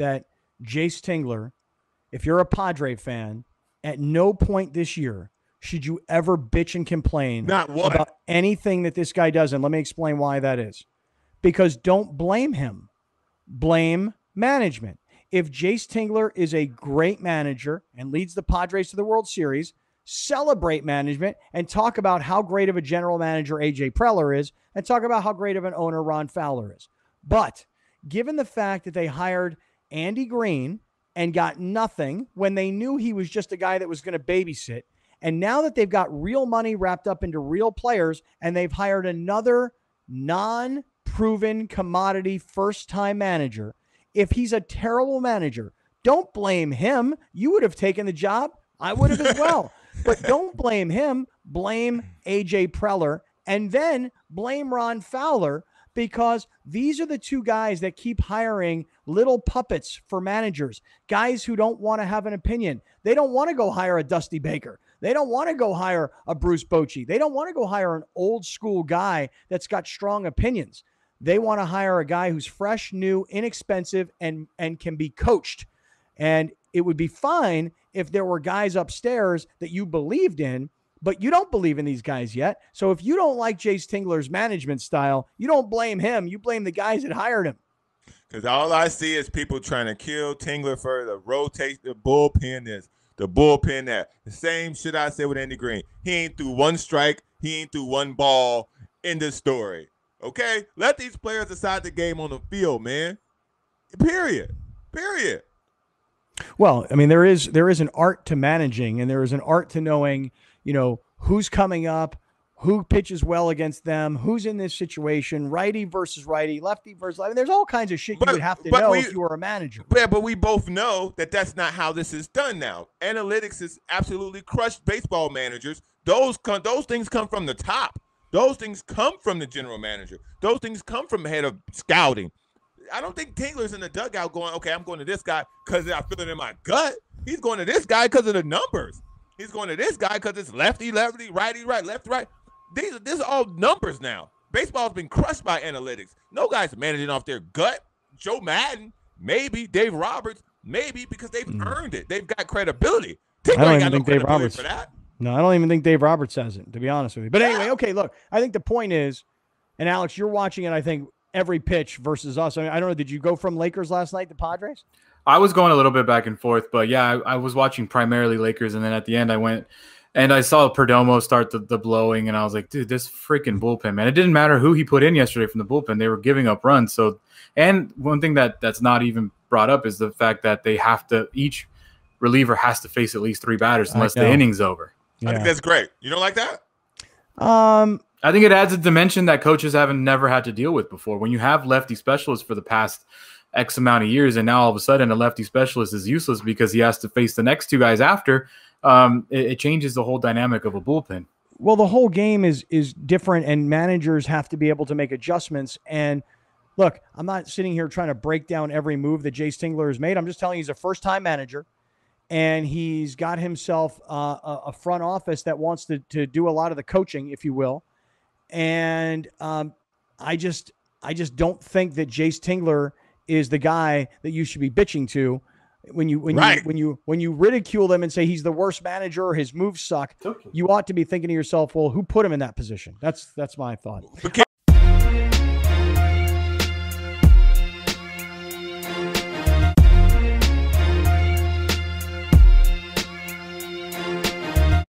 that Jayce Tingler, if you're a Padre fan, at no point this year should you ever bitch and complain about anything that this guy does. And let me explain why that is. Because don't blame him. Blame management. If Jayce Tingler is a great manager and leads the Padres to the World Series, celebrate management and talk about how great of a general manager A.J. Preller is and talk about how great of an owner Ron Fowler is. But given the fact that they hired Andy Green and got nothing when they knew he was just a guy that was going to babysit, and now that they've got real money wrapped up into real players and they've hired another non-proven commodity first-time manager, if he's a terrible manager, don't blame him. You would have taken the job. I would have as well. But don't blame him. Blame A.J. Preller. And then blame Ron Fowler, because these are the two guys that keep hiring little puppets for managers, guys who don't want to have an opinion. They don't want to go hire a Dusty Baker. They don't want to go hire a Bruce Bochy. They don't want to go hire an old school guy that's got strong opinions. They want to hire a guy who's fresh, new, inexpensive, and can be coached. And it would be fine if there were guys upstairs that you believed in, but you don't believe in these guys yet. So if you don't like Jayce Tingler's management style, you don't blame him. You blame the guys that hired him. Because all I see is people trying to kill Tingler for the rotate, the bullpen this, the bullpen that. The same shit I said with Andy Green. He ain't threw one strike. He ain't threw one ball. End of story. Okay? Let these players decide the game on the field, man. Period. Period. Well, I mean, there is an art to managing, and there is an art to knowing, you know, who's coming up, who pitches well against them, who's in this situation, righty versus righty, lefty versus lefty. I mean, there's all kinds of shit you would have to know if you were a manager. Yeah, but we both know that that's not how this is done now. Analytics has absolutely crushed baseball managers. Those things come from the top. Those things come from the general manager. Those things come from the head of scouting. I don't think Tingler's in the dugout going, okay, I'm going to this guy because I feel it in my gut. He's going to this guy because of the numbers. He's going to this guy because it's lefty, lefty, righty, right, left, right. These are all numbers now. Baseball's been crushed by analytics. No guy's managing off their gut. Joe Maddon, maybe. Dave Roberts, maybe, because they've earned it. They've got credibility. Tingler ain't got no credibility for that. No, I don't even think Dave Roberts has it, to be honest with you. But anyway, okay, look, I think the point is, and Alex, you're watching it, I think, every pitch versus us. I mean, I don't know, did you go from Lakers last night to Padres? I was going a little bit back and forth, but yeah, I was watching primarily Lakers, and then at the end I went and I saw Perdomo start the blowing, and I was like, dude, this freaking bullpen, man. It didn't matter who he put in yesterday from the bullpen. They were giving up runs. So, and one thing that's not even brought up is the fact that they have to, each reliever has to face at least three batters unless the inning's over. Yeah. I think that's great. You don't like that? I think it adds a dimension that coaches haven't never had to deal with before. When you have lefty specialists for the past X amount of years, and now all of a sudden a lefty specialist is useless because he has to face the next two guys after, it changes the whole dynamic of a bullpen. Well, the whole game is different, and managers have to be able to make adjustments. And look, I'm not sitting here trying to break down every move that Jayce Tingler has made. I'm just telling you, he's a first-time manager. And he's got himself a front office that wants to do a lot of the coaching, if you will. And I just don't think that Jayce Tingler is the guy that you should be bitching to when you ridicule them and say he's the worst manager or his moves suck. Okay. You ought to be thinking to yourself, well, who put him in that position? That's my thought. Okay.